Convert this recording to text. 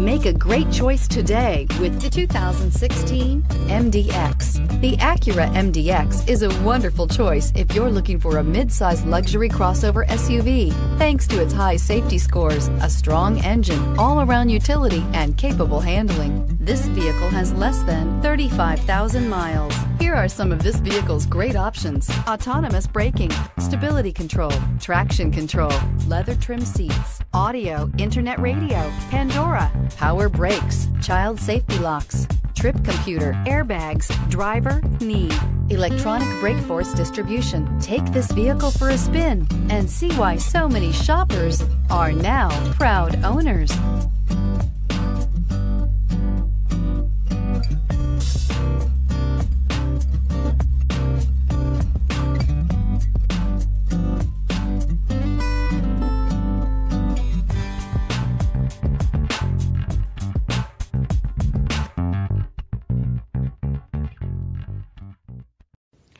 Make a great choice today with the 2016 MDX. The Acura MDX is a wonderful choice if you're looking for a mid-size luxury crossover SUV. Thanks to its high safety scores, a strong engine, all-around utility, and capable handling, this vehicle has less than 35,000 miles. Here are some of this vehicle's great options: autonomous braking, stability control, traction control, leather trim seats, audio, internet radio, Pandora, power brakes, child safety locks, trip computer, airbags, driver, knee, electronic brake force distribution. Take this vehicle for a spin and see why so many shoppers are now proud owners.